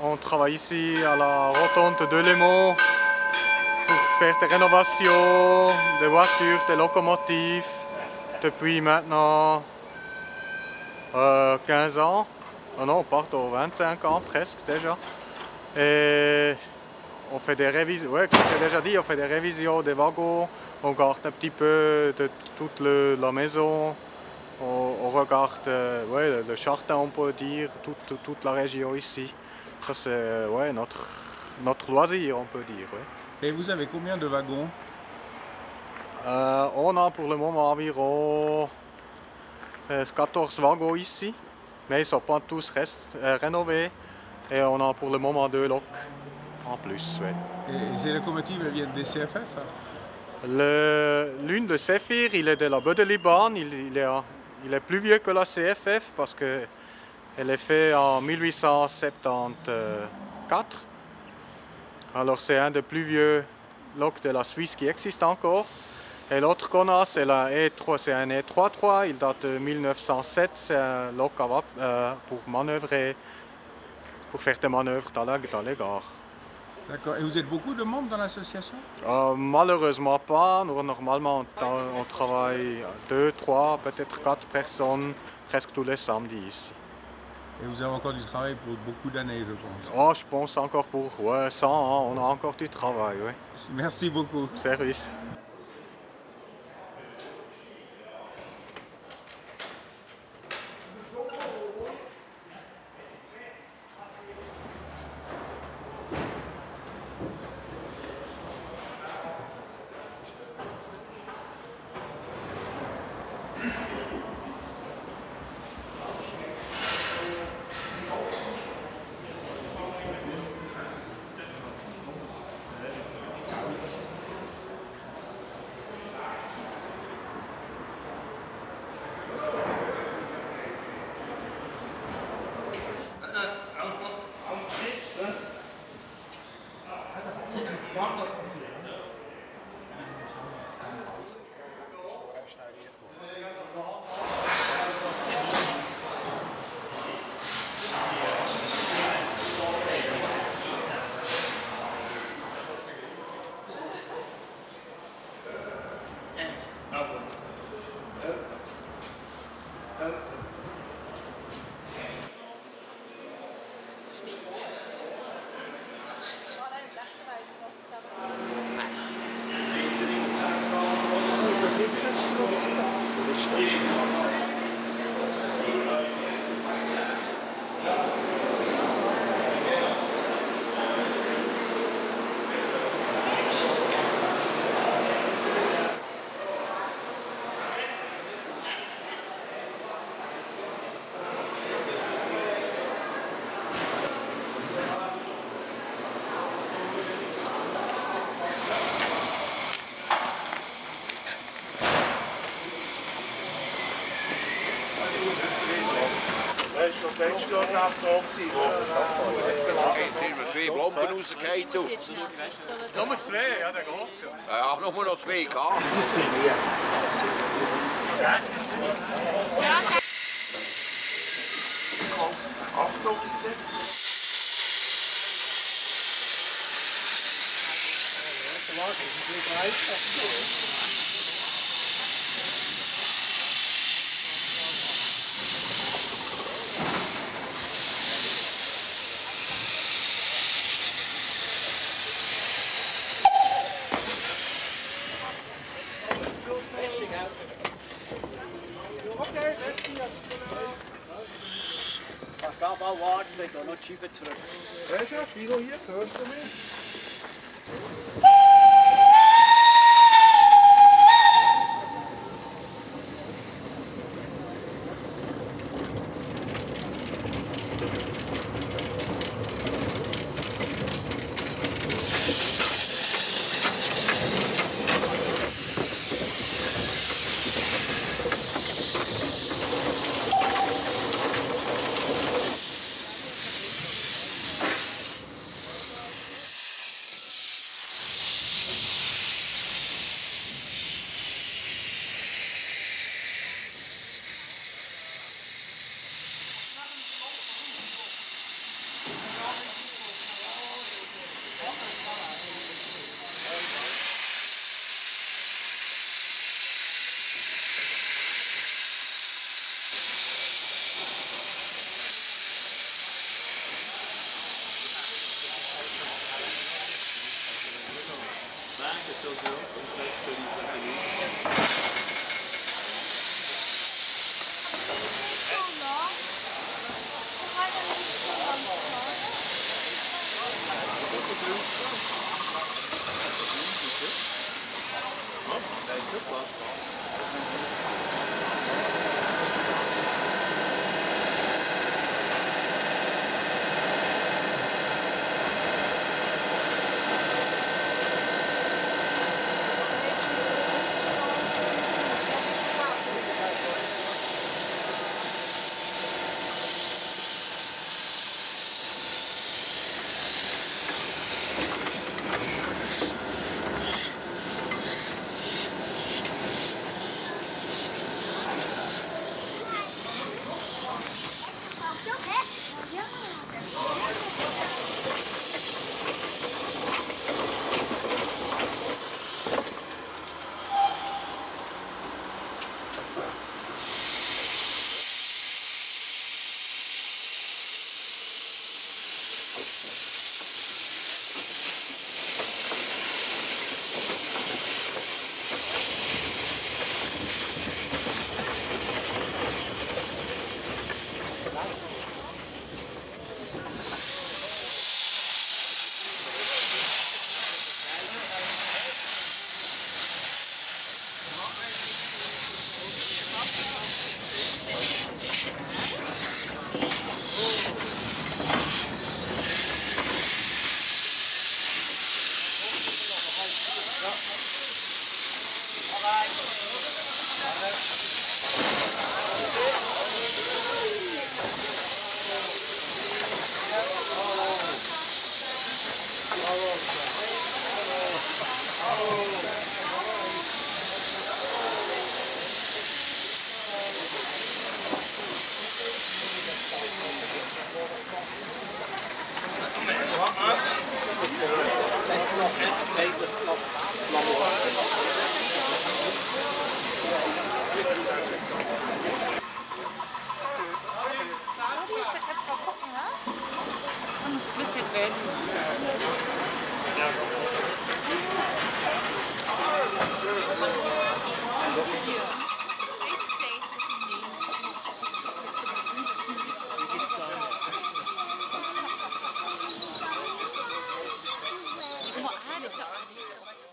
On travaille ici à la rotonde de Delémont pour faire des rénovations, des voitures, des locomotives depuis maintenant 15 ans. Oh non, pardon, 25 ans presque déjà. Et on fait des révisions, ouais, comme j'ai déjà dit, on fait des révisions des wagons, on garde un petit peu de toute la maison, on regarde ouais, le jardin, on peut dire, toute la région ici. Ça c'est ouais, notre loisir, on peut dire. Ouais. Et vous avez combien de wagons? On a pour le moment environ 14 wagons ici, mais ils ne sont pas tous rénovés. Et on a pour le moment 2 locs en plus. Ouais. Et ces locomotives viennent des CFF? L'une de Zephir, il est de la Bödelibahn, il est plus vieux que la CFF parce qu'elle est faite en 1874. Alors c'est un des plus vieux locs de la Suisse qui existe encore. Et l'autre qu'on a, c'est un E33, il date de 1907, c'est un loc pour manœuvrer, pour faire des manœuvres dans les gares. D'accord. Et vous êtes beaucoup de membres dans l'association? Malheureusement pas. Nous, normalement, on travaille 2, 3, peut-être 4 personnes presque tous les samedis ici. Et vous avez encore du travail pour beaucoup d'années, je pense? Oh, je pense encore pour 100 ans. On a encore du travail, oui. Merci beaucoup. Service. Twee blompen hoe ze kijken toe. Nummer 2, ja, dat klopt. Ja, nog maar nog 2 kaarten. Dat is veel meer. Achtung, zit. Schiebe zurück. Welcher Kilo hier? Hörst du mich? What?